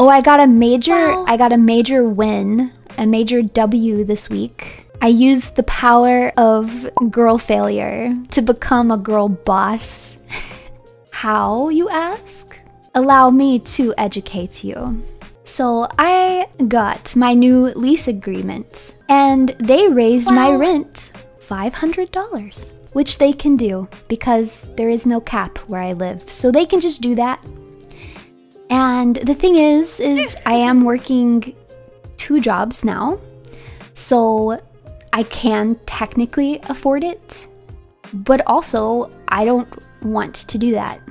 Oh, I got a major win, a major W this week. I used the power of girl failure to become a girl boss. How, you ask? Allow me to educate you. So I got my new lease agreement and they raised my rent $500, which they can do because there is no cap where I live. So they can just do that. And the thing is I am working 2 jobs now, so I can technically afford it, but also I don't want to do that.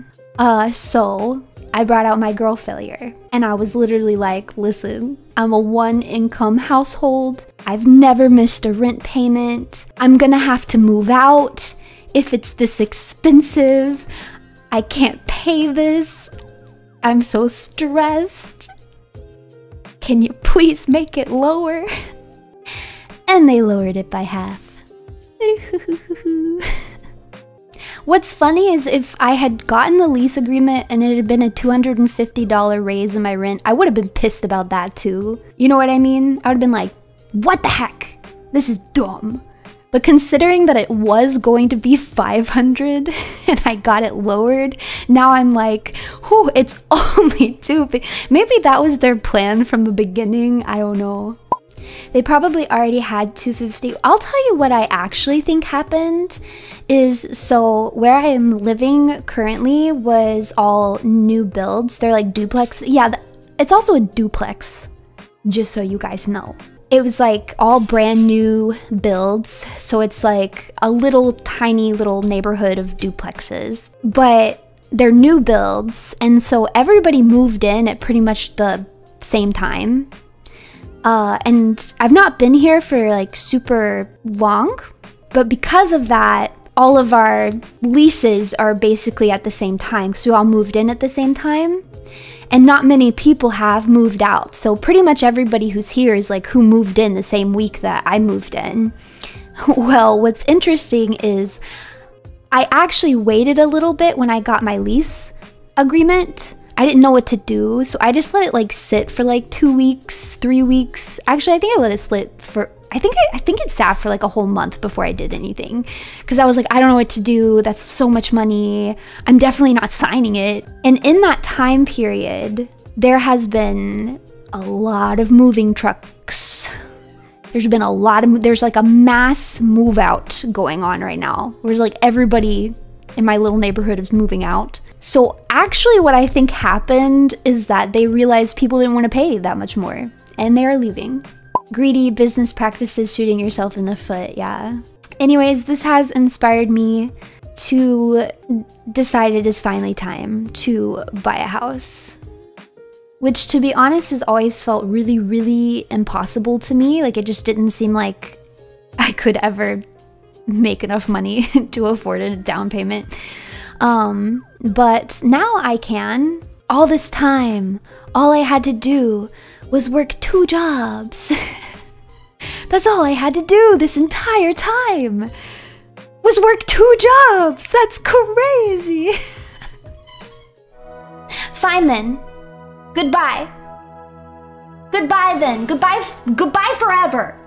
So I brought out my girl failure and I was literally like, listen, I'm a one-income household. I've never missed a rent payment. I'm gonna have to move out if it's this expensive. I can't pay this. I'm so stressed. Can you please make it lower? And they lowered it by half. What's funny is if I had gotten the lease agreement and it had been a $250 raise in my rent, I would have been pissed about that too. You know what I mean? I would have been like, what the heck? This is dumb. But considering that it was going to be $500 and I got it lowered, now I'm like, whew, it's only $250. Maybe that was their plan from the beginning, I don't know. They probably already had $250. I'll tell you what I actually think happened is, so where I am living currently was all new builds. They're like duplex. Yeah, it's also a duplex, just so you guys know. It was like all brand new builds, so it's like a little tiny little neighborhood of duplexes, but they're new builds, and so everybody moved in at pretty much the same time. And I've not been here for like super long, but because of that, all of our leases are basically at the same time, so we all moved in at the same time. And not many people have moved out. So pretty much everybody who's here is like who moved in the same week that I moved in. Well, what's interesting is I actually waited a little bit when I got my lease agreement. I didn't know what to do. So I just let it like sit for like 2 weeks, 3 weeks. Actually, I think I let it sit for, I think it sat for like a whole month before I did anything. Cause I was like, I don't know what to do. That's so much money. I'm definitely not signing it. And in that time period, there has been a lot of moving trucks. There's been a lot of, there's like a mass move out going on right now. Where like everybody in my little neighborhood is moving out. So actually what I think happened is that they realized people didn't want to pay that much more and they are leaving. Greedy business practices, shooting yourself in the foot, yeah. Anyways, this has inspired me to decide it is finally time to buy a house. Which, to be honest, has always felt really, really impossible to me. Like, it just didn't seem like I could ever make enough money to afford a down payment. But now I can. All this time, all I had to do was work 2 jobs. That's all I had to do this entire time, was work 2 jobs. That's crazy. Fine then, goodbye. Goodbye then, goodbye forever.